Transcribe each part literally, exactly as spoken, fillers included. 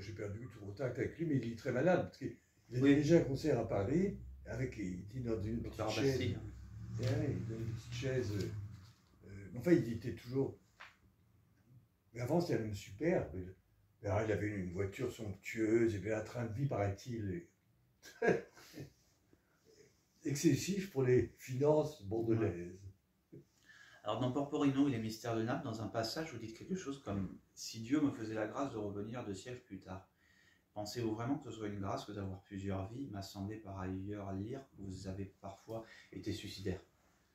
j'ai perdu tout contact avec lui, mais il est très malade, parce qu'il a oui. déjà un concert à Paris, avec, il était dans une petite chaise, hein, dans une petite chaise, euh, enfin il était toujours, mais avant c'était un homme superbe, il avait une voiture somptueuse, il avait un train de vie, paraît-il, excessif pour les finances bordelaises. Ouais. Alors dans Porporino et les mystères de Naples, dans un passage, vous dites quelque chose comme « Si Dieu me faisait la grâce de revenir deux siècles plus tard ». Pensez-vous vraiment que ce soit une grâce que d'avoir plusieurs vies? Il m'a semblé par ailleurs lire que vous avez parfois été suicidaire.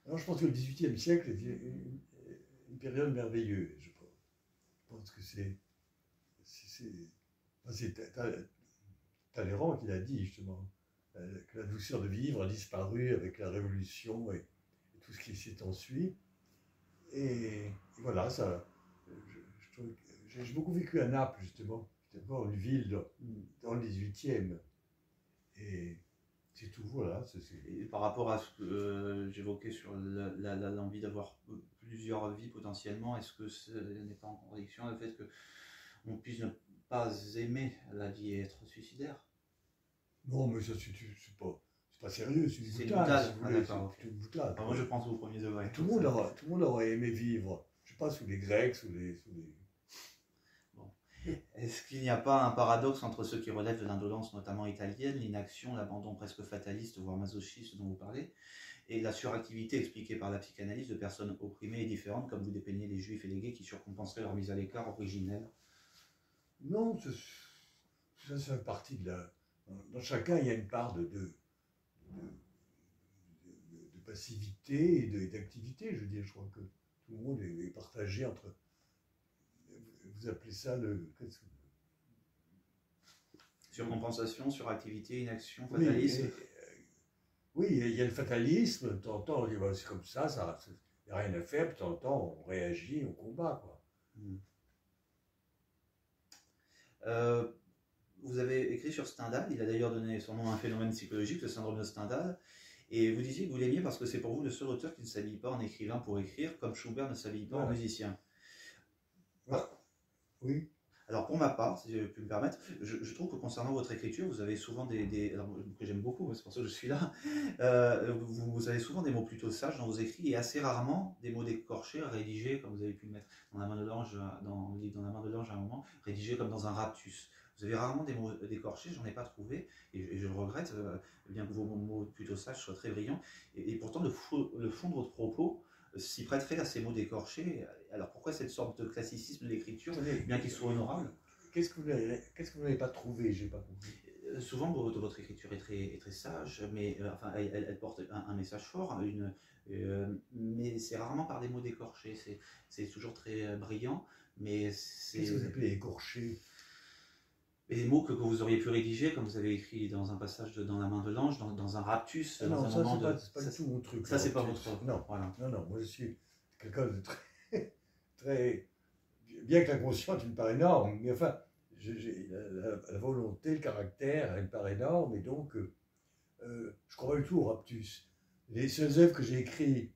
Alors je pense que le dix-huitième siècle est une, une période merveilleuse. Je pense que c'est... C'est Talleyrand qui l'a dit justement, que la douceur de vivre a disparu avec la Révolution et, et tout ce qui s'est ensuite. Et, et voilà, ça. J'ai beaucoup vécu à Naples justement. D'abord une ville dans, dans le dix-huitième, et c'est tout, voilà. C est, c est... Et par rapport à ce que euh, j'évoquais sur l'envie d'avoir plusieurs vies potentiellement, est-ce que ce n'est pas en contradiction le fait qu'on puisse ne pas aimer la vie et être suicidaire? Non, mais ça, c'est pas, pas sérieux, c'est une boutade. C'est ah, okay. une boutade. Moi, je pense au premier degré. Tout, tout le monde aurait aimé vivre, je ne sais pas, sous les Grecs, sous les... Sous les... Est-ce qu'il n'y a pas un paradoxe entre ceux qui relèvent de l'indolence, notamment italienne, l'inaction, l'abandon presque fataliste, voire masochiste dont vous parlez, et la suractivité expliquée par la psychanalyse de personnes opprimées et différentes, comme vous dépeignez les juifs et les gays qui surcompenseraient leur mise à l'écart originelle? Non, ça fait partie de la... Dans chacun, il y a une part de, de, de, de, de passivité et d'activité, je veux dire, je crois que tout le monde est partagé entre... Vous appelez ça le... Surcompensation, suractivité, inaction, fatalisme. Oui, il y a le fatalisme, de temps en temps, on dit, bah, c'est comme ça, ça, il n'y a rien à faire, de temps en temps, on réagit, on combat, quoi. Hum. Euh, vous avez écrit sur Stendhal, il a d'ailleurs donné son nom à un phénomène psychologique, le syndrome de Stendhal, et vous disiez que vous l'aimiez parce que c'est pour vous le seul auteur qui ne s'habille pas en écrivain pour écrire, comme Schubert ne s'habille pas voilà. en musicien. Voilà. Oui. Alors pour ma part, si je peux me permettre, je, je trouve que concernant votre écriture, vous avez souvent des, des alors que j'aime beaucoup, c'est pour ça que je suis là, euh, vous, vous avez souvent des mots plutôt sages dans vos écrits et assez rarement des mots décorchés, rédigés, comme vous avez pu le mettre dans la main de l'ange, dans, vous dites dans la main de l'ange à un moment, rédigés comme dans un raptus. Vous avez rarement des mots décorchés, j'en ai pas trouvé, et, et je le regrette, euh, bien que vos mots plutôt sages soient très brillants, et, et pourtant le, fou, le fond de votre propos s'y prêterait à ces mots décorchés. Alors pourquoi cette sorte de classicisme de l'écriture, bien qu'il soit honorable? Qu'est-ce que vous n'avez qu pas trouvé? J'ai pas compris. Euh, souvent, votre, votre écriture est très, est très sage, mais euh, enfin, elle, elle porte un, un message fort, une, euh, mais c'est rarement par des mots décorchés. C'est toujours très brillant, mais c'est... Qu'est-ce que vous appelez écorché? Des mots que, que vous auriez pu rédiger, comme vous avez écrit dans un passage de Dans la main de l'ange, dans, dans un raptus, ah non, dans un ça, moment de... Non, ça, c'est pas ça, du tout mon truc. Ça, c'est pas votre truc. Non, voilà. non, non, moi, je suis quelqu'un de très... Très, bien que l'inconscient, il me paraît énorme, mais enfin, j'ai la, la volonté, le caractère, il me paraît énorme, et donc, euh, je crois du tout au raptus. Les seules œuvres que j'ai écrites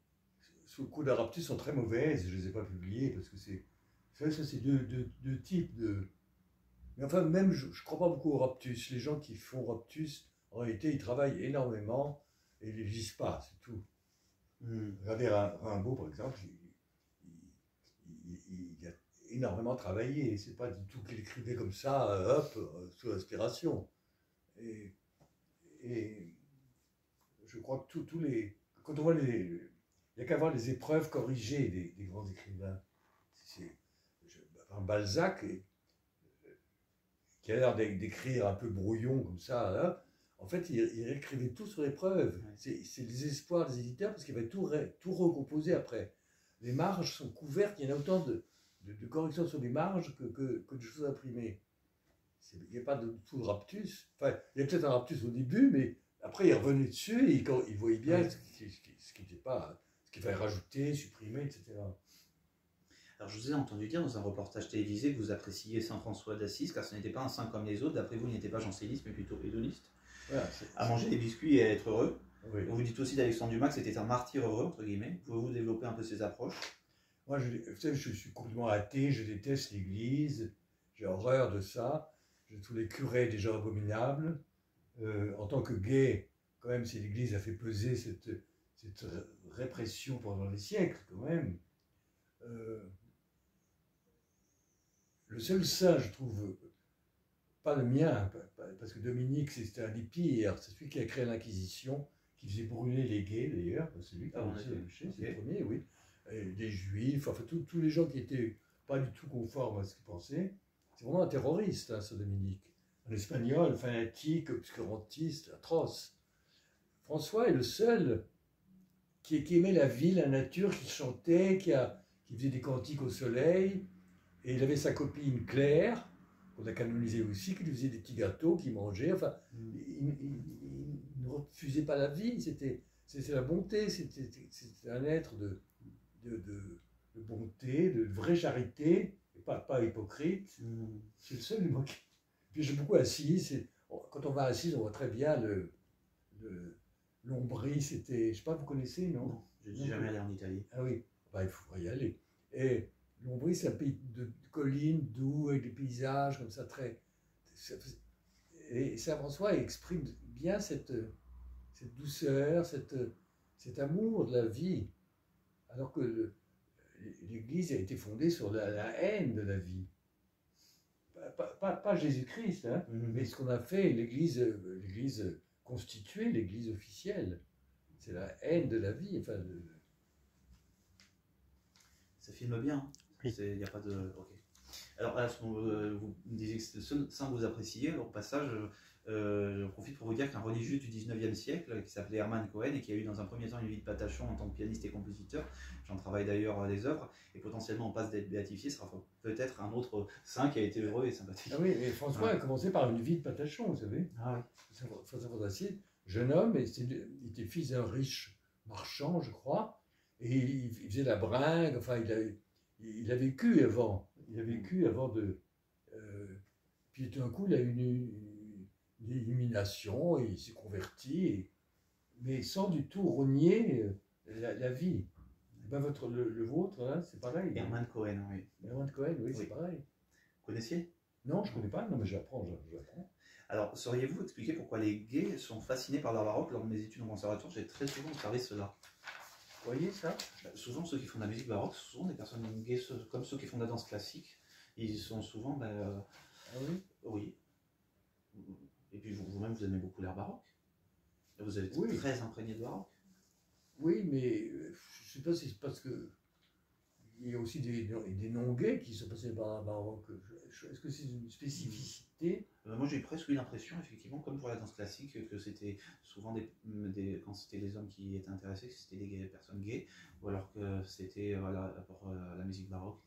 sous le coup d'un raptus sont très mauvaises, je ne les ai pas publiées, parce que c'est... Ça, c'est deux, deux, deux types de... Mais enfin, même, je ne crois pas beaucoup au raptus. Les gens qui font raptus, en réalité, ils travaillent énormément, et ils ne lisent pas, c'est tout. Mmh. Regardez Rimbaud, par exemple, il a énormément travaillé, c'est pas du tout qu'il écrivait comme ça, hop, sous inspiration. Et, et je crois que tous les... Quand on voit les... Il n'y a qu'à voir les épreuves corrigées des, des grands écrivains. Je, ben Balzac, et, qui a l'air d'écrire un peu brouillon comme ça, là, en fait, il, il écrivait tout sur l'épreuve. C'est le désespoir des éditeurs parce qu'il va tout, re, tout recomposer après. Les marges sont couvertes, il y en a autant de, de, de corrections sur les marges que, que, que de choses imprimées. Il n'y a pas de tout de raptus. Enfin, il y a peut-être un raptus au début, mais après il revenait dessus et il, il voyait bien ouais. ce qu'il ce qui, ce qui pas, ce qu'il fallait rajouter, supprimer, et cetera. Alors je vous ai entendu dire dans un reportage télévisé que vous appréciez Saint François d'Assise, car ce n'était pas un saint comme les autres. D'après vous, il n'était pas janséniste, mais plutôt hédoniste. Voilà, à manger des biscuits et à être heureux. Oui. Vous dites aussi d'Alexandre Dumas que c'était un martyr heureux, entre guillemets. Pouvez-vous développer un peu ses approches? Moi, je, vous savez, je suis complètement athée, je déteste l'Église, j'ai horreur de ça. de tous les curés déjà abominables. Euh, en tant que gay, quand même, si l'Église a fait peser cette, cette répression pendant des siècles, quand même, euh, le seul sage, je trouve, pas le mien, parce que Dominique, c'était un des pires, c'est celui qui a créé l'Inquisition, qui faisait brûler les gays, d'ailleurs, c'est lui qui a commencé à lâcher, c'est le premier, oui, les juifs, enfin, tous les gens qui n'étaient pas du tout conformes à ce qu'ils pensaient. C'est vraiment un terroriste, hein, ce Dominique. Un espagnol, fanatique, obscurantiste, atroce. François est le seul qui, qui aimait la vie, la nature, qui chantait, qui, a, qui faisait des cantiques au soleil. Et il avait sa copine Claire, qu'on a canonisée aussi, qui lui faisait des petits gâteaux, qui mangeait. Enfin, mm. il, il, il ne refusait pas la vie. C'était la bonté. C'était un être de, de, de, de bonté, de vraie charité, et pas, pas hypocrite. Mm. C'est le seul, moi, qui... Puis j'ai beaucoup Assise. Quand on va à Assise, on voit très bien le... le L'Ombrie, c'était, je ne sais pas, vous connaissez, non? Je n'ai jamais allé en Italie. Ah oui, bah, il faudrait y aller. Et l'Ombrie, c'est un pays de collines, doux, avec des paysages comme ça, très... Et Saint-François exprime bien cette, cette douceur, cette, cet amour de la vie, alors que l'Église a été fondée sur la, la haine de la vie. Pas, pas, pas, pas Jésus-Christ, hein, mm-hmm. mais ce qu'on a fait, l'Église... l'Église constituer l'Église officielle. C'est la haine de la vie. Enfin, de... Ça filme bien. Il oui. n'y a pas de... Okay. Alors, à ce moment, vous me disiez que sans vous appréciez, alors au passage, euh, je profite pour vous dire qu'un religieux du dix-neuvième siècle, qui s'appelait Hermann Cohen, et qui a eu dans un premier temps une vie de patachon en tant que pianiste et compositeur, j'en travaille d'ailleurs des œuvres, et potentiellement en passe d'être béatifié, sera peut-être un autre saint qui a été heureux et sympathique. Ah oui, et François ouais. a commencé par une vie de patachon, vous savez. Ah oui. François d'Assise, jeune homme, et était, il était fils d'un riche marchand, je crois, et il, il faisait la bringue, enfin, il a, il a vécu avant, il a vécu avant de... Euh, puis tout d'un coup, il a eu une, une, une illumination, et il s'est converti, et, mais sans du tout rogner la, la vie. Ben votre, le, le vôtre, hein, c'est pareil. Hermann Cohen, oui. Hermann Cohen, oui, oui. c'est pareil. Vous connaissiez? Non, je ne connais pas, non, mais j'apprends, j'apprends. Alors, sauriez-vous expliquer pourquoi les gays sont fascinés par l'art baroque? Lors de mes études en conservatoire, j'ai très souvent observé cela. Vous voyez ça? Bah, souvent, ceux qui font de la musique baroque, souvent des personnes gays, comme ceux qui font de la danse classique, ils sont souvent... Bah, euh, ah oui? Oui. Et puis vous-même, vous, vous aimez beaucoup l'art baroque? Vous avez été oui. très imprégné de baroque? Oui, mais euh, je ne sais pas si c'est parce que... Il y a aussi des, des non-gays qui sont passés par la baroque. Est-ce que c'est une spécificité? euh, Moi, j'ai presque eu l'impression, effectivement, comme pour la danse classique, que c'était souvent, des, des, quand c'était les hommes qui étaient intéressés, que c'était des, des personnes gays, ou alors que c'était voilà, pour euh, la musique baroque.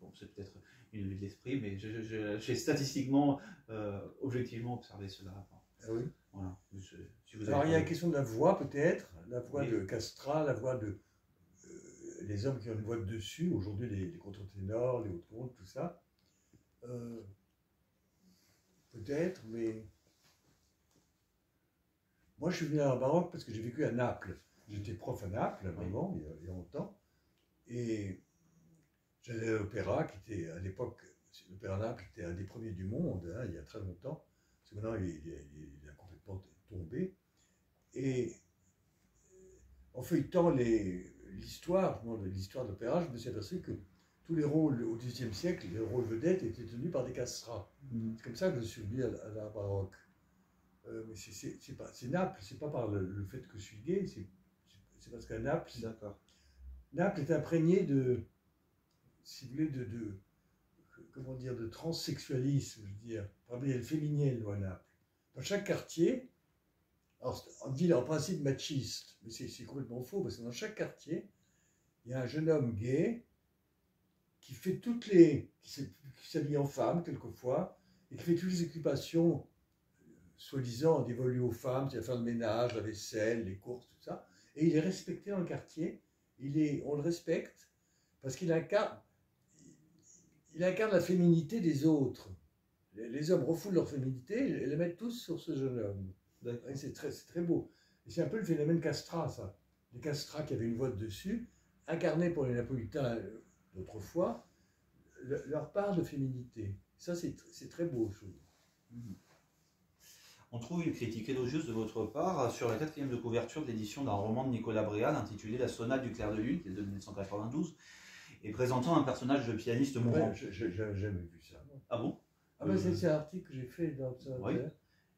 Bon, c'est peut-être une vue de l'esprit, mais j'ai statistiquement, euh, objectivement observé cela. Ah oui. Voilà. Je, si vous alors, il y a la question de la voix, peut-être, la voix oui. de Castra, la voix de... les hommes qui ont une voix de dessus, aujourd'hui les, les contre-ténors, les hautes comptes, tout ça, euh, peut-être, mais moi je suis venu à la baroque parce que j'ai vécu à Naples, j'étais prof à Naples, vraiment, il y a, il y a longtemps, et j'allais à l'opéra, qui était à l'époque, l'opéra Naples était un des premiers du monde, hein, il y a très longtemps, parce que maintenant il, il, il, il a complètement tombé, et en feuilletant les... l'histoire de l'opéra, je me suis aperçu que tous les rôles au dix-huitième siècle, les rôles vedettes étaient tenus par des castras. Mmh. C'est comme ça que je suis venu à, à la baroque. Euh, mais c'est Naples, c'est pas par le, le fait que je suis gay, c'est parce qu'à Naples, Naples est imprégné de, si vous voulez, de, de, comment dire, de transsexualisme, je veux dire. Parmi les féminines, à Naples. Dans chaque quartier, alors, en ville, en principe machiste, mais c'est complètement faux, parce que dans chaque quartier, il y a un jeune homme gay qui fait toutes les... qui s'habille en femme, quelquefois, et qui fait toutes les occupations, euh, soi-disant, dévolues aux femmes, c'est-à-dire faire le ménage, la vaisselle, les courses, tout ça, et il est respecté dans le quartier, il est, on le respecte, parce qu'il incarne, il incarne la féminité des autres. Les, les hommes refoulent leur féminité, et les mettent tous sur ce jeune homme. C'est très, très beau. C'est un peu le phénomène castra, ça. Les castras qui avaient une voix de dessus, incarnaient pour les Napolitains d'autrefois, le, leur part de féminité. Ça, c'est très beau, je trouve. On trouve une critique élogieuse de votre part sur la quatrième de couverture de l'édition d'un roman de Nicolas Bréhal intitulé « La sonate du clair de lune » qui est de mille neuf cent quatre-vingt-douze et présentant un personnage de pianiste mourant. Ouais, je n'avais jamais vu ça. Non. Ah bon? Ah ben, c'est un article que j'ai fait dans l'Observateur.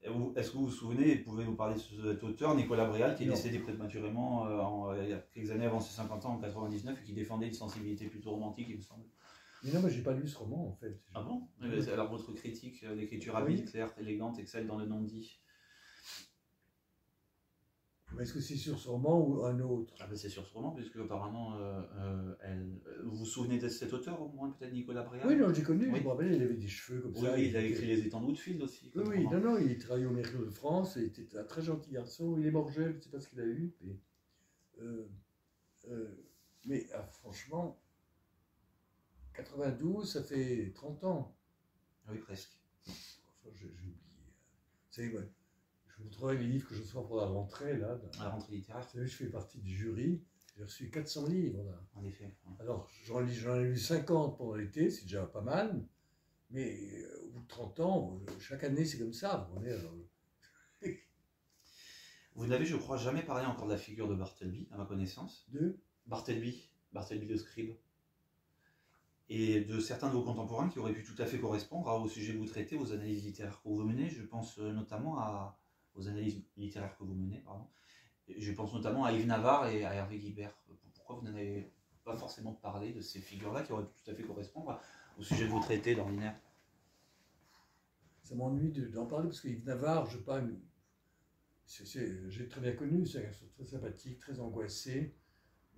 Oui. Est-ce que vous vous souvenez, pouvez-vous parler de cet auteur, Nicolas Bréhal, qui est décédé prématurément euh, en, il y a quelques années avant ses cinquante ans, en quatre-vingt-dix-neuf, et qui défendait une sensibilité plutôt romantique, il me semble. Mais non, moi j'ai pas lu ce roman en fait. Ah bon? Oui. Alors votre critique, l'écriture habile, oui, claire, élégante, excelle dans le non-dit. Est-ce que c'est sur ce roman ou un autre? Ah ben c'est sur ce roman, puisque apparemment, euh, euh, elle... vous vous souvenez de cet auteur au moins, peut-être Nicolas Bréhal? Oui, non, j'ai connu, oui. Je me rappelle, il avait des cheveux comme oui, ça. Oui, il a écrit Les étangs de Woodfield aussi. Oui, oui, non, non, il travaillait au Méridien de France, il était un très gentil garçon, il est mort jeune, je ne sais pas ce qu'il a eu, mais, euh, euh, mais ah, franchement, quatre-vingt-douze, ça fait trente ans. Oui, presque. Enfin, j'ai oublié. C'est vrai. Je vous trouverai les livres que je reçois pour la rentrée, là. La rentrée littéraire. Vous savez, je fais partie du jury. J'ai reçu quatre cents livres, là. En effet. Hein. Alors, j'en ai lu cinquante pendant l'été, c'est déjà pas mal. Mais euh, au bout de trente ans, chaque année, c'est comme ça. Vous, alors... vous n'avez, je crois, jamais parlé encore de la figure de Bartleby, à ma connaissance. De Bartleby. Bartleby de Scribe. Et de certains de vos contemporains qui auraient pu tout à fait correspondre au sujet que vous traitez, aux analyses littéraires que vous menez. Je pense notamment à... aux analyses littéraires que vous menez, pardon. Je pense notamment à Yves Navarre et à Hervé Guibert. Pourquoi vous n'avez pas forcément parlé de ces figures-là qui auraient pu tout à fait correspondre au sujet que vous traitez d'ordinaire? Ça m'ennuie d'en parler, parce que Yves Navarre, je pas... j'ai très bien connu, c'est un garçon très sympathique, très angoissé,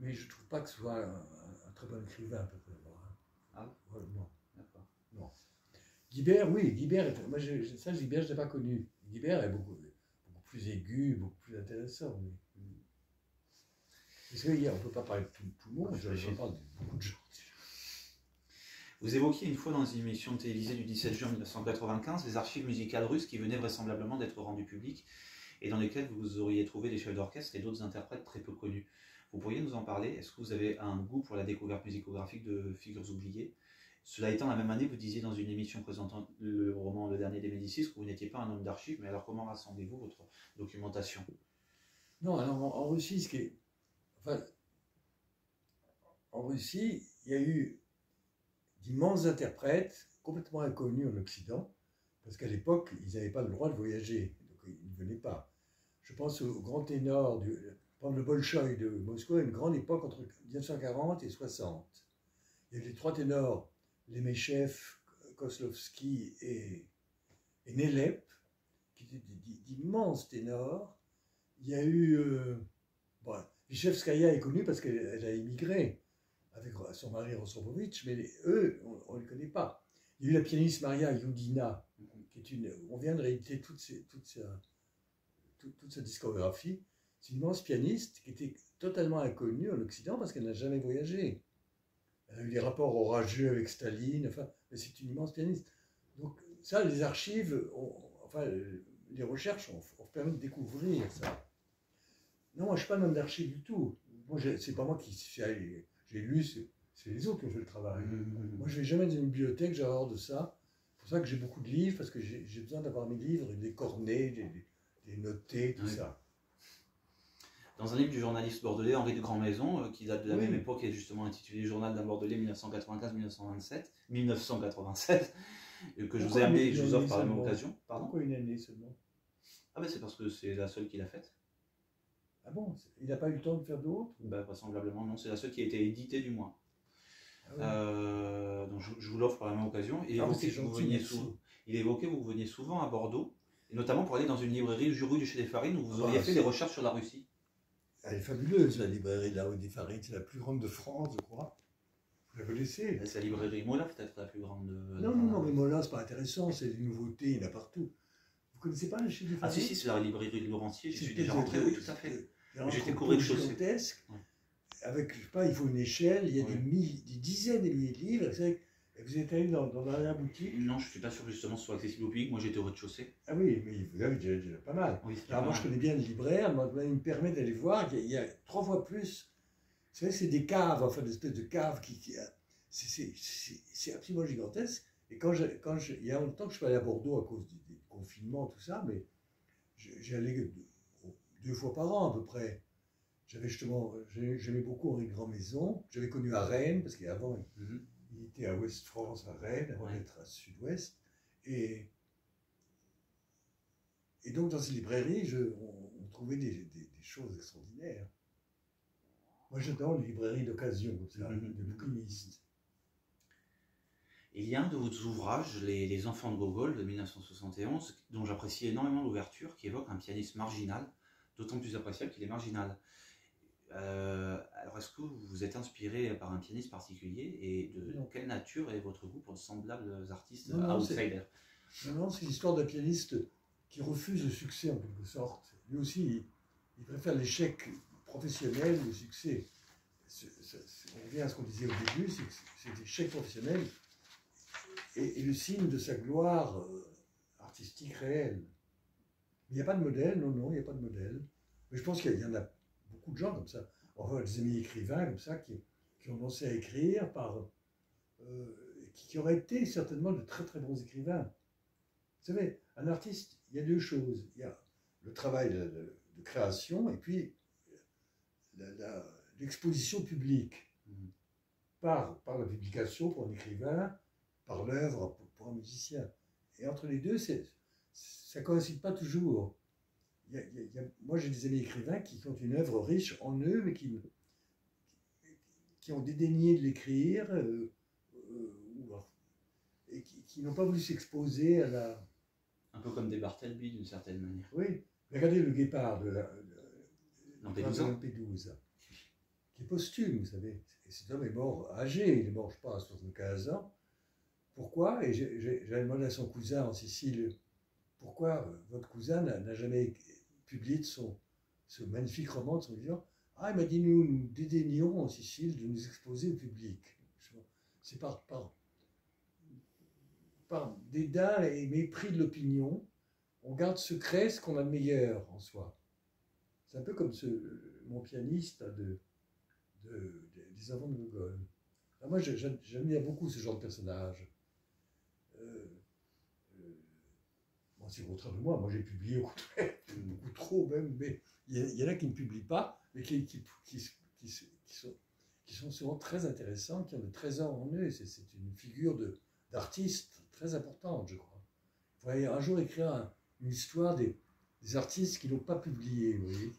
mais je ne trouve pas que ce soit un, un, un très bon écrivain, à peu près. Ah ouais, non, d'accord. Non. Guibert, oui, Guibert, moi, je, ça, Guibert, je ne l'ai pas connu. Guibert est beaucoup... plus aigu, beaucoup plus intéressant. Mais... parce que hier, on ne peut pas parler de tout, tout le monde, je, je parle de beaucoup de gens. Vous évoquiez une fois dans une émission télévisée du dix-sept juin mille neuf cent quatre-vingt-quinze les archives musicales russes qui venaient vraisemblablement d'être rendues publiques et dans lesquelles vous auriez trouvé des chefs d'orchestre et d'autres interprètes très peu connus. Vous pourriez nous en parler? Est-ce que vous avez un goût pour la découverte musicographique de figures oubliées? Cela étant, la même année, vous disiez dans une émission présentant le roman Le Dernier des Médicis que vous n'étiez pas un homme d'archives, mais alors comment rassemblez-vous votre documentation? Non, alors en, en Russie, ce qui est... enfin, en Russie, il y a eu d'immenses interprètes complètement inconnus en Occident, parce qu'à l'époque, ils n'avaient pas le droit de voyager, donc ils ne venaient pas. Je pense au grand ténor, du, le Bolshoï de Moscou, à une grande époque entre mille neuf cent quarante et soixante. Il y a eu les trois ténors, les Méchefs, Koslowski et, et Nélep, qui étaient d'immenses ténors. Il y a eu... Euh, bon, Vichevskaya est connue parce qu'elle a émigré avec son mari Rostropovitch, mais les, eux, on ne les connaît pas. Il y a eu la pianiste Maria Youdina, qui est une... on vient de rééditer toute, ses, toute, sa, toute, toute sa discographie. C'est une immense pianiste qui était totalement inconnue en Occident parce qu'elle n'a jamais voyagé. Elle a eu des rapports orageux avec Staline, enfin, c'est une immense pianiste. Donc ça, les archives, on, enfin, les recherches ont, ont permis de découvrir ça. Non, moi, je ne suis pas un homme d'archives du tout. Moi, c'est pas moi qui... j'ai lu, c'est les autres qui ont fait le travail. Mmh. Moi, je ne vais jamais dans une bibliothèque, j'ai horreur de ça. C'est pour ça que j'ai beaucoup de livres, parce que j'ai besoin d'avoir mes livres, des cornets, des, des notés, tout oui. ça. Dans un livre du journaliste bordelais Henri de Grandmaison, euh, qui date de la oui. même époque et est justement intitulé Journal d'un Bordelais mille neuf cent quatre-vingt-quinze mille neuf cent vingt-sept, euh, que je vous ai amené et que je vous offre par la même occasion. Pardon? Pourquoi une année seulement? Ah ben c'est parce que c'est la seule qu'il a faite. Ah bon? Il n'a pas eu le temps de faire d'autres? Ben vraisemblablement non, c'est la seule qui a été éditée du moins. Ah oui. euh, donc je, je vous l'offre par la même occasion. Il, ah, évoquait, vous veniez sou... Il évoquait que vous veniez souvent à Bordeaux, et notamment pour aller dans une librairie du rue du Chez des Farines où vous auriez ah, fait des recherches sur la Russie. Elle est fabuleuse, la librairie de la Rue des Farines, c'est la plus grande de France, je crois. Vous la connaissez? C'est la librairie Mola, peut-être la plus grande de... Non, non, non, mais Mola, c'est pas intéressant, c'est des nouveautés, il y en a partout. Vous connaissez pas le Chez des Farines? Ah si, si, c'est la librairie de Laurentier, je suis déjà rentré, oui, tout à fait. J'étais couru de chaussée. Avec, je sais pas, il faut une échelle, il y a oui. des, mille, des dizaines et des milliers de livres, c'est... Vous êtes allé dans, dans la boutique? Non, je ne suis pas sûr justement soit accessible au public. Moi, j'étais au rez-de-chaussée. Ah oui, mais vous avez déjà, déjà pas mal. Oui, alors, moi, je connais bien le libraire. Moi, il me permet d'aller voir. Il y, a, il y a trois fois plus. Vous savez, c'est des caves, enfin, des espèces de caves qui. qui c'est absolument gigantesque. Et quand, je, quand je, il y a longtemps que je suis allé à Bordeaux à cause des, des confinement, tout ça, mais j'allais deux fois par an à peu près. J'avais justement, j'aimais beaucoup Henri Grandmaison, j'avais connu à Rennes, parce qu'avant mm-hmm. il était à Ouest-France, à Rennes, avant ouais. d'être à Sud-Ouest. Et, et donc dans ces librairies, je, on, on trouvait des, des, des choses extraordinaires. Moi j'adore les librairies d'occasion, comme ça, mm-hmm. de bouquinistes. Il y a un de vos ouvrages, Les, Les Enfants de Gogol, de mille neuf cent soixante et onze, dont j'apprécie énormément l'ouverture, qui évoque un pianiste marginal, d'autant plus appréciable qu'il est marginal. Euh, alors, est-ce que vous vous êtes inspiré par un pianiste particulier et de non. quelle nature est votre goût pour de semblables artistes outsiders? Non, non, c'est l'histoire d'un pianiste qui refuse le succès en quelque sorte. Lui aussi, il, il préfère l'échec professionnel au succès. C'est, c'est, on revient à ce qu'on disait au début, c'est que c'est l'échec professionnel et, et le signe de sa gloire artistique réelle. Il n'y a pas de modèle, non, non, il n'y a pas de modèle. Mais je pense qu'il y en a beaucoup de gens comme ça, enfin des amis écrivains comme ça, qui, qui ont lancé à écrire, par, euh, qui, qui auraient été certainement de très très bons écrivains. Vous savez, un artiste, il y a deux choses. Il y a le travail de, de, de création et puis l'exposition publique. Mm-hmm. Par, par la publication pour un écrivain, par l'œuvre pour, pour un musicien. Et entre les deux, c'est, ça ne coïncide pas toujours. Il y a, il y a, moi, j'ai des amis écrivains qui ont une œuvre riche en eux, mais qui, qui ont dédaigné de l'écrire, euh, euh, et qui, qui n'ont pas voulu s'exposer à la... Un peu comme des Bartleby, d'une certaine manière. Oui. Regardez Le Guépard de la... De, de, de Lampedusa, qui est posthume, vous savez. Et cet homme est mort âgé, il est mort, je pense, à soixante-quinze ans. Pourquoi? Et j'avais demandé à son cousin en Sicile... Pourquoi votre cousin n'a jamais publié son, ce magnifique roman de son vivant? Ah, il m'a dit, nous, nous dédaignons en Sicile de nous exposer au public. C'est par, par, par dédain et mépris de l'opinion, on garde secret ce qu'on a de meilleur en soi. C'est un peu comme ce, mon pianiste de, de, de, des Enfants de Gogol. Alors moi, j'admire beaucoup ce genre de personnage. Euh, C'est au contraire de moi, moi j'ai publié au contraire, beaucoup trop même, mais il y, y en a qui ne publient pas, mais qui, qui, qui, qui, qui, sont, qui sont souvent très intéressants, qui ont de trésors en eux, c'est une figure d'artiste très importante, je crois. Il faudrait un jour écrire un, une histoire des, des artistes qui n'ont pas publié, vous voyez.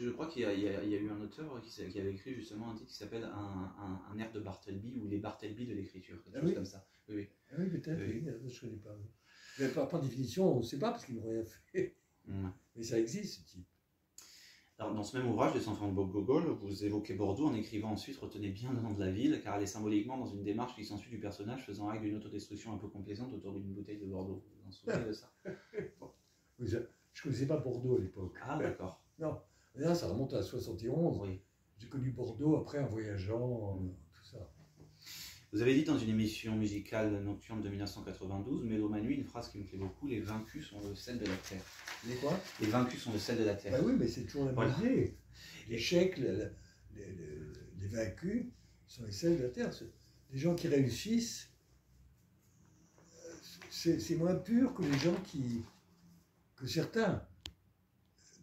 Je crois qu'il y, y, y a eu un auteur qui, qui avait écrit justement un titre qui s'appelle un, un, un air de Bartleby, ou les Bartleby de l'écriture, quelque ah, chose oui. comme ça. Oui, oui. Ah, oui peut-être, oui. Oui, je ne connais pas. Mais par, par définition, on ne sait pas parce qu'ils n'ont rien fait. Mmh. Mais ça existe, ce type. Alors, dans ce même ouvrage, Les Enfants de Gogol, vous évoquez Bordeaux en écrivant ensuite « Retenez bien le nom de la ville » car elle est symboliquement dans une démarche qui s'ensuit du personnage faisant acte d'une autodestruction un peu complaisante autour d'une bouteille de Bordeaux. Vous vous en souvenez de ça? Bon. Je ne connaissais pas Bordeaux à l'époque. Ah, d'accord. Non, là, ça remonte à soixante et onze. Oui. J'ai connu Bordeaux après en voyageant, mmh. tout ça. Vous avez dit dans une émission musicale nocturne de mille neuf cent quatre-vingt-douze, Mélomanie, une phrase qui me plaît beaucoup, les vaincus sont le sel de la terre. Les quoi? Les vaincus sont le sel de la terre. Bah oui, mais c'est toujours la même idée. L'échec, les, les, les vaincus sont les sels de la terre. Les gens qui réussissent, c'est moins pur que les gens qui... que certains.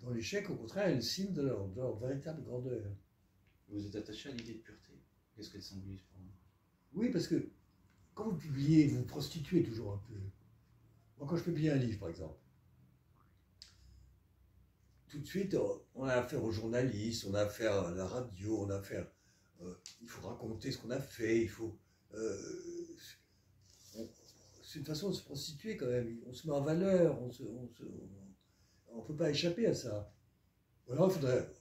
Dans l'échec, au contraire, elles signent de leur, de leur véritable grandeur. Vous êtes attaché à l'idée de pureté. Qu'est-ce qu'elle symbolise pour vous? Oui, parce que quand vous publiez, vous vous prostituez toujours un peu. Moi, quand je publie un livre, par exemple, tout de suite, on a affaire aux journalistes, on a affaire à la radio, on a affaire... Euh, il faut raconter ce qu'on a fait, il faut... Euh, c'est une façon de se prostituer quand même. On se met en valeur, on ne peut pas échapper à ça. Ou alors, il faudrait...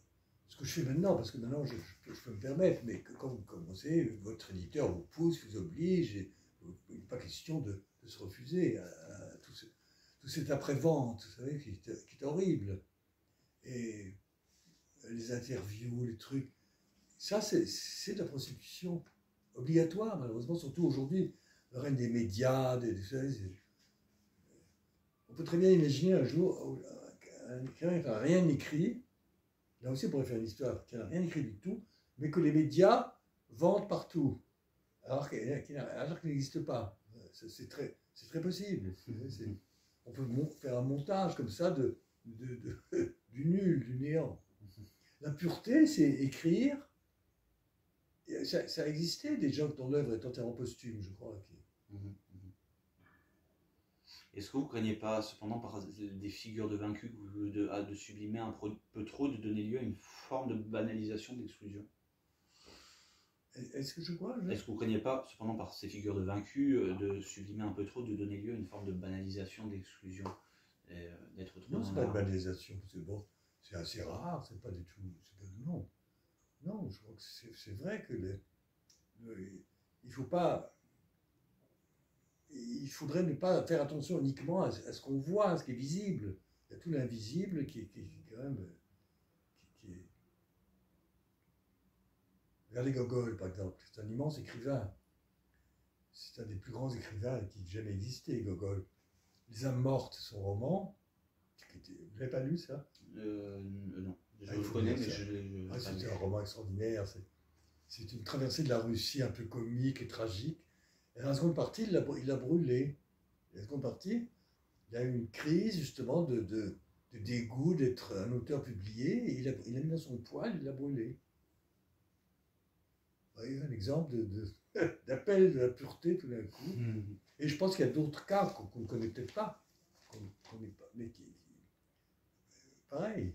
Ce que je fais maintenant, parce que maintenant je, je, je peux me permettre, mais que, quand vous commencez, votre éditeur vous pousse, vous oblige, et, il n'est pas question de, de se refuser à, à tout, ce, tout cet après-vente, vous savez, qui, qui est horrible. Et les interviews, les trucs, ça c'est de la prostitution obligatoire, malheureusement, surtout aujourd'hui, le règne des médias, des, des, des, on peut très bien imaginer un jour quelqu'un qui n'a rien écrit. Là aussi, on pourrait faire une histoire qui n'a rien écrit du tout, mais que les médias vendent partout, alors qu'elle n'existe pas. C'est très, très possible. on peut faire un montage comme ça de, de, de, du nul, du néant. La pureté, c'est écrire. Ça, ça existait des gens dont l'œuvre est entièrement posthume, je crois. Mmh, mmh. Est-ce que vous ne craignez pas, cependant, par des figures de vaincus, de, de sublimer un peu trop, de donner lieu à une forme de banalisation, d'exclusion? Est-ce que je crois je... Est-ce que vous ne craignez pas, cependant, par ces figures de vaincus, euh, de sublimer un peu trop, de donner lieu à une forme de banalisation, d'exclusion, euh, d'être trop... Non, ce n'est pas une banalisation, c'est bon, c'est assez rare, c'est pas du tout... Pas, non, non, je crois que c'est vrai que... Les, les, il faut pas... Il faudrait ne pas faire attention uniquement à, à ce qu'on voit, à ce qui est visible. Il y a tout l'invisible qui est quand même... Qui, qui est... Regardez Gogol, par exemple, c'est un immense écrivain. C'est un des plus grands écrivains qui n'ait jamais existé, Gogol. Les âmes mortes, son roman. Vous n'avez pas lu ça? euh, Non, je ah, le connais, mais je l'ai... Ah, c'est un roman extraordinaire. C'est une traversée de la Russie un peu comique et tragique. Et dans la seconde partie, il l'a brûlé. Dans la seconde partie, il a eu une crise, justement, de, de, de dégoût d'être un auteur publié. Et il a, il a mis dans son poêle, il l'a brûlé. Oui, un exemple d'appel de, de, de la pureté tout d'un coup. Mmh. Et je pense qu'il y a d'autres cas qu'on qu ne connaît peut-être pas, qu'on qu n'est pas, mais qui, qui, pareil.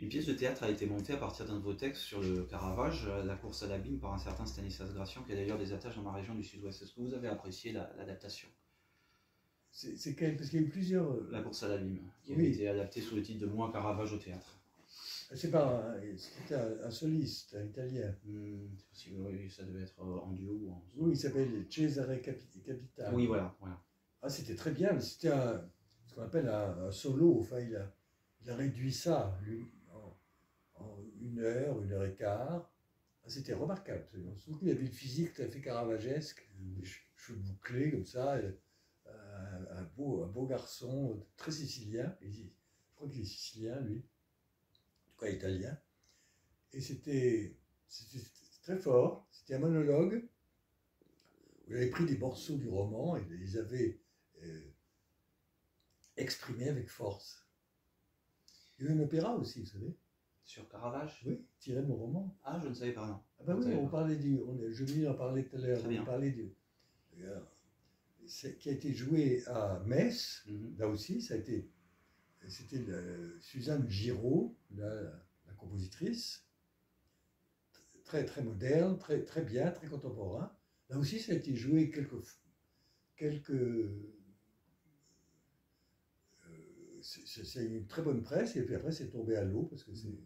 Une pièce de théâtre a été montée à partir d'un de vos textes sur le Caravage, La course à l'abîme, par un certain Stanislas Gracian, qui a d'ailleurs des attaches dans ma région du Sud-Ouest. Est-ce que vous avez apprécié l'adaptation? C'est parce qu'il y a eu plusieurs... La course à l'abîme, qui oui. a été adaptée sous le titre de Moi, Caravage au théâtre. C'est pas un, un, un soliste, un italien. Mmh, c'est possible, oui, ça devait être en duo ou en... Oui, il s'appelle Cesare Capita. Oui, voilà, voilà. Ah, c'était très bien, mais c'était ce qu'on appelle un, un solo, enfin, il a, il a réduit ça lui, en, en une heure, une heure et quart. Ah, c'était remarquable, surtout qu'il avait une physique tout à fait caravagesque, des cheveux bouclés comme ça, et, un, un, beau, un beau garçon, très sicilien, et, je crois qu'il est sicilien, lui. Quoi, italien, et c'était très fort, c'était un monologue, où il avait pris des morceaux du roman, et ils avaient euh, exprimé avec force. Il y a eu un opéra aussi, vous savez. Sur Caravage? Oui, tiré de mon roman. Ah, je ne savais pas, non. Ah bah oui, on parlait du, on, je venais d'en parler tout à l'heure, on parlait du, euh, qui a été joué à Metz, mm-hmm. Là aussi, ça a été... C'était Suzanne Giraud, la, la compositrice, très très moderne, très, très bien, très contemporain. Là aussi, ça a été joué quelques... quelques euh, c'est une très bonne presse, et puis après, c'est tombé à l'eau, parce que c'est...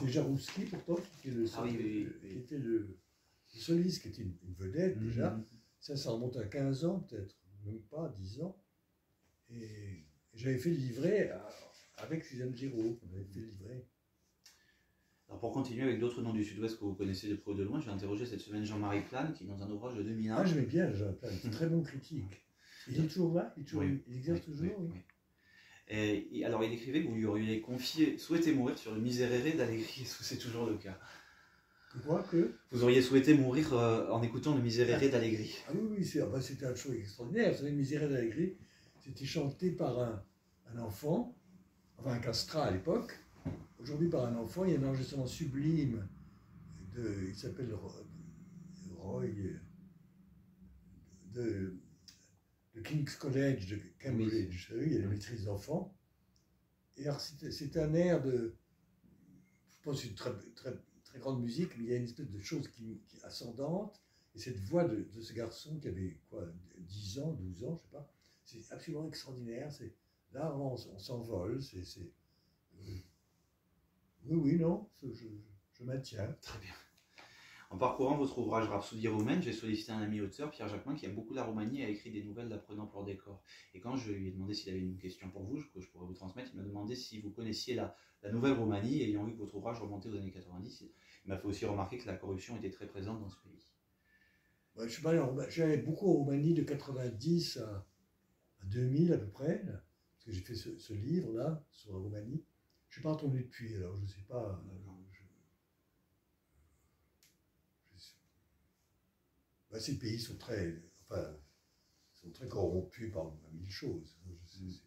C'est Jarouski, pourtant, qui était le, ah, oui, oui, oui. Qui était le, le soliste, qui était une, une vedette, mm-hmm. Déjà. Ça, ça remonte à quinze ans, peut-être, même pas, dix ans. Et... J'avais fait le livret avec Suzanne Giraud. J'avais fait le livret. Alors pour continuer avec d'autres noms du Sud-Ouest que vous connaissez de près ou de loin, j'ai interrogé cette semaine Jean-Marie Plan, qui est dans un ouvrage de deux mille un. Ah, je vais bien Jean-Marie Plan, c'est très bon critique. Il est toujours là, il, est toujours, oui, il exerce oui, toujours. Oui, oui. Oui. Et, alors il écrivait que vous lui auriez confié, souhaité mourir sur le Misérère d'Allegri. Est-ce que c'est toujours le cas? Quoi que vous auriez souhaité mourir euh, en écoutant le Misérère ah, d'Allegri. Ah oui, oui, c'était bah, un show extraordinaire. Vous savez, le Misérère d'Allegri. C'était chanté par un, un enfant, enfin un castrat à l'époque, aujourd'hui par un enfant. Il y a un enregistrement sublime, de, il s'appelle Roy, de, de King's College, de Cambridge, oui. Il y a la maîtrise d'enfants. Et alors c'est un air de, je pense une très, très, très grande musique, mais il y a une espèce de chose qui, qui est ascendante, et cette voix de, de ce garçon qui avait quoi, dix ans, douze ans, je sais pas, c'est absolument extraordinaire, là on, on s'envole, c'est... Oui, oui, non, je, je, je maintiens. Très bien. En parcourant votre ouvrage Rhapsodie roumaine, j'ai sollicité un ami auteur, Pierre Jacquemin, qui aime beaucoup la Roumanie et a écrit des nouvelles la prenant pour décor. Et quand je lui ai demandé s'il avait une question pour vous, que je pourrais vous transmettre, il m'a demandé si vous connaissiez la, la nouvelle Roumanie, ayant vu que votre ouvrage remontait aux années quatre-vingt-dix. Il m'a fait aussi remarquer que la corruption était très présente dans ce pays. Ouais, je suis pas allé en... J'allais beaucoup en Roumanie de quatre-vingt-dix à... deux mille à peu près, là, parce que j'ai fait ce, ce livre-là, sur la Roumanie. Je ne suis pas retourné depuis, alors je ne sais pas... Je... Je sais... Ben, ces pays sont très... Enfin, sont très corrompus par mille choses. Je sais,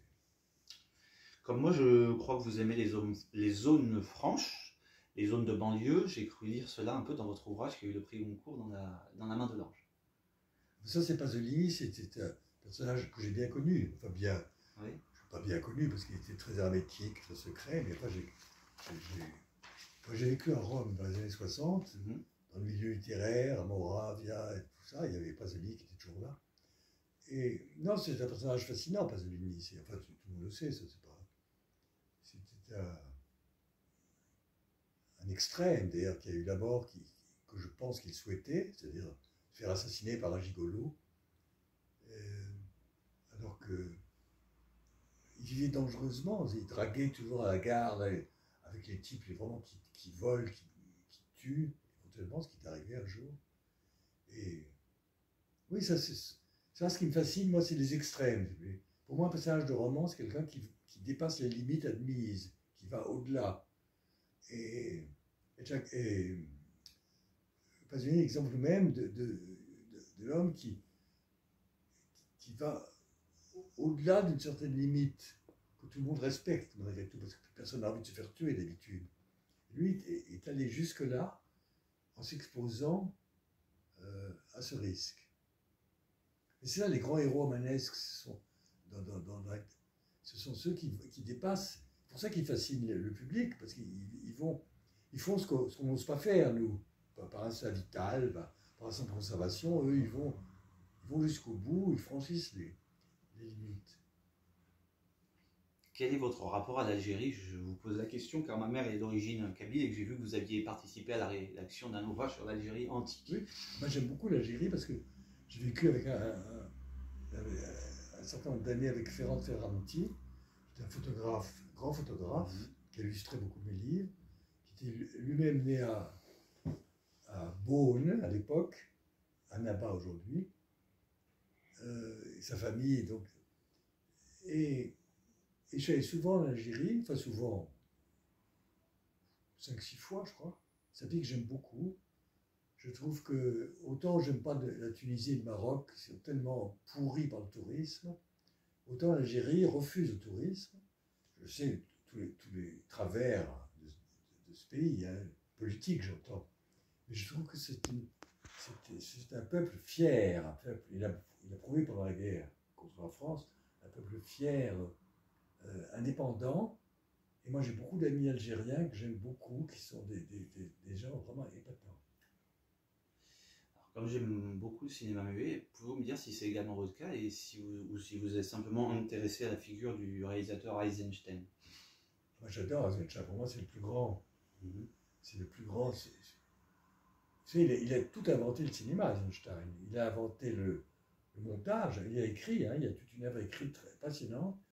Comme moi, je crois que vous aimez les zones, les zones franches, les zones de banlieue. J'ai cru lire cela un peu dans votre ouvrage qui a eu le prix Goncourt dans la, dans la main de l'ange. Ça, c'est Pasolini, c'était un personnage que j'ai bien connu. Enfin, bien, oui. Je ne suis pas bien connu parce qu'il était très hermétique, très secret. Mais après, j'ai, j'ai, quand j'ai vécu à Rome dans les années soixante, mm-hmm. dans le milieu littéraire, à Moravia et tout ça, il y avait Pasolini qui était toujours là. Et non, c'est un personnage fascinant, Pasolini. Enfin, tout le monde le sait, ça, c'est pas. C'était un, un extrême, d'ailleurs, qui a eu la mort qui, que je pense qu'il souhaitait, c'est-à-dire faire assassiner par un gigolo, euh, alors que il vivait dangereusement, il draguait toujours à la gare là, avec les types les vraiment qui, qui volent, qui, qui tuent, éventuellement, ce qui est arrivé un jour. Et oui, ça, c'est ça, ce qui me fascine, moi, c'est les extrêmes. Pour moi, un personnage de roman, c'est quelqu'un qui qui dépasse les limites admises, qui va au-delà. Et, et, et Pasolini est l'exemple même de, de, de, de l'homme qui, qui va au-delà d'une certaine limite que tout le monde respecte, malgré tout, parce que personne n'a envie de se faire tuer d'habitude. Lui est, est allé jusque-là en s'exposant euh, à ce risque. Et c'est là les grands héros romanesques sont dans, dans, dans la... Ce sont ceux qui, qui dépassent. C'est pour ça qu'ils fascinent le public, parce qu'ils vont, ils font ce qu'on qu n'ose pas faire, nous. Par un saint vital, par un saint conservation, eux, ils vont, ils vont jusqu'au bout, ils franchissent les, les limites. Quel est votre rapport à l'Algérie? Je vous pose la question, car ma mère est d'origine kabyle et que j'ai vu que vous aviez participé à la rédaction d'un ouvrage sur l'Algérie antique. Oui, moi j'aime beaucoup l'Algérie parce que j'ai vécu avec un... un, un, un un certain nombre d'années avec Ferrand Ferranti, qui est un photographe, grand photographe, qui a illustré beaucoup mes livres, qui était lui-même né à, à Beaune à l'époque, à Naba aujourd'hui, euh, sa famille. Donc, et, et j'allais souvent en Algérie, enfin souvent, cinq six fois je crois. C'est un pays que j'aime beaucoup. Je trouve que, autant j'aime pas de la Tunisie et le Maroc, c'est tellement pourri par le tourisme, autant l'Algérie refuse le tourisme. Je sais tous les, tous les travers de, de, de ce pays, hein, politique j'entends, mais je trouve que c'est un peuple fier, un peuple, il, a, il a prouvé pendant la guerre contre la France, un peuple fier, euh, indépendant. Et moi j'ai beaucoup d'amis algériens que j'aime beaucoup, qui sont des, des, des, des gens vraiment épatants. Comme j'aime beaucoup le cinéma muet, pouvez-vous me dire si c'est également votre cas et si vous, ou si vous êtes simplement intéressé à la figure du réalisateur Eisenstein? Moi j'adore Eisenstein, pour moi c'est le plus grand. Mm-hmm. C'est le plus grand. C'est, c'est, il, a, il a tout inventé le cinéma, Eisenstein. Il a inventé le, le montage, il a écrit, hein, il y a toute une œuvre écrite très passionnante.